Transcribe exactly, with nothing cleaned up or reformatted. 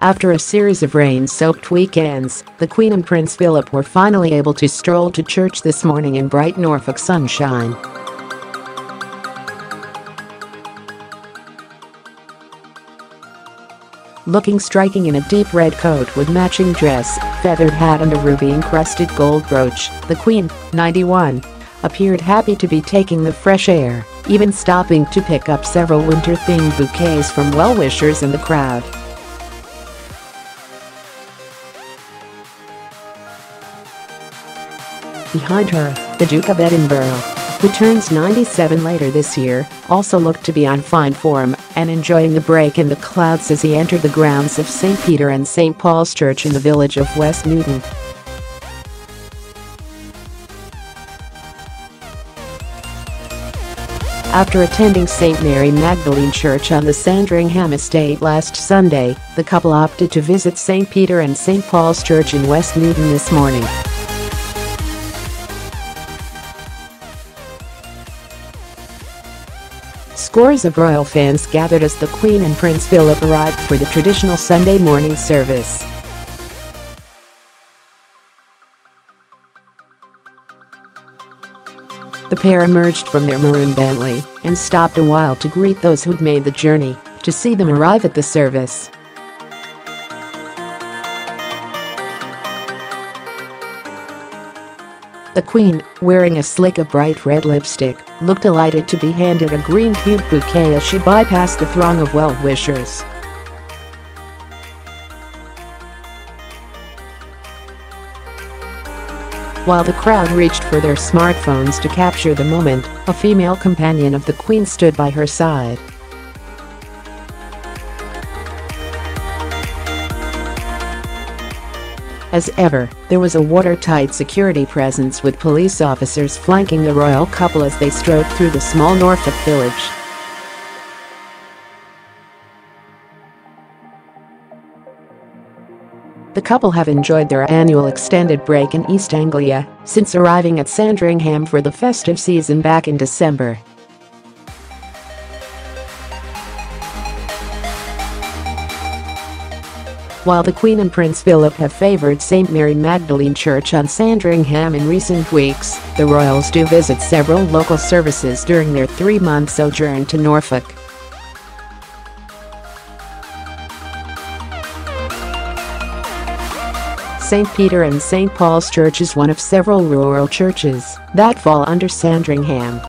After a series of rain-soaked weekends, the Queen and Prince Philip were finally able to stroll to church this morning in bright Norfolk sunshine. Looking striking in a deep red coat with matching dress, feathered hat and a ruby-encrusted gold brooch, the Queen, ninety-one, appeared happy to be taking the fresh air, even stopping to pick up several winter-themed bouquets from well-wishers in the crowd. Behind her, the Duke of Edinburgh, who turns ninety-seven later this year, also looked to be on fine form and enjoying the break in the clouds as he entered the grounds of Saint Peter and Saint Paul's Church in the village of West Newton. After attending Saint Mary Magdalene Church on the Sandringham estate last Sunday, the couple opted to visit Saint Peter and Saint Paul's Church in West Newton this morning. Scores of royal fans gathered as the Queen and Prince Philip arrived for the traditional Sunday morning service. The pair emerged from their maroon Bentley and stopped a while to greet those who'd made the journey to see them arrive at the service. The Queen, wearing a slick of bright red lipstick, looked delighted to be handed a green-hued bouquet as she bypassed the throng of well-wishers. While the crowd reached for their smartphones to capture the moment, a female companion of the Queen stood by her side. As ever, there was a watertight security presence with police officers flanking the royal couple as they strode through the small Norfolk village. The couple have enjoyed their annual extended break in East Anglia since arriving at Sandringham for the festive season back in December. While the Queen and Prince Philip have favoured Saint Mary Magdalene Church on Sandringham in recent weeks, the royals do visit several local services during their three-month sojourn to Norfolk. Saint Peter and Saint Paul's Church is one of several rural churches that fall under Sandringham.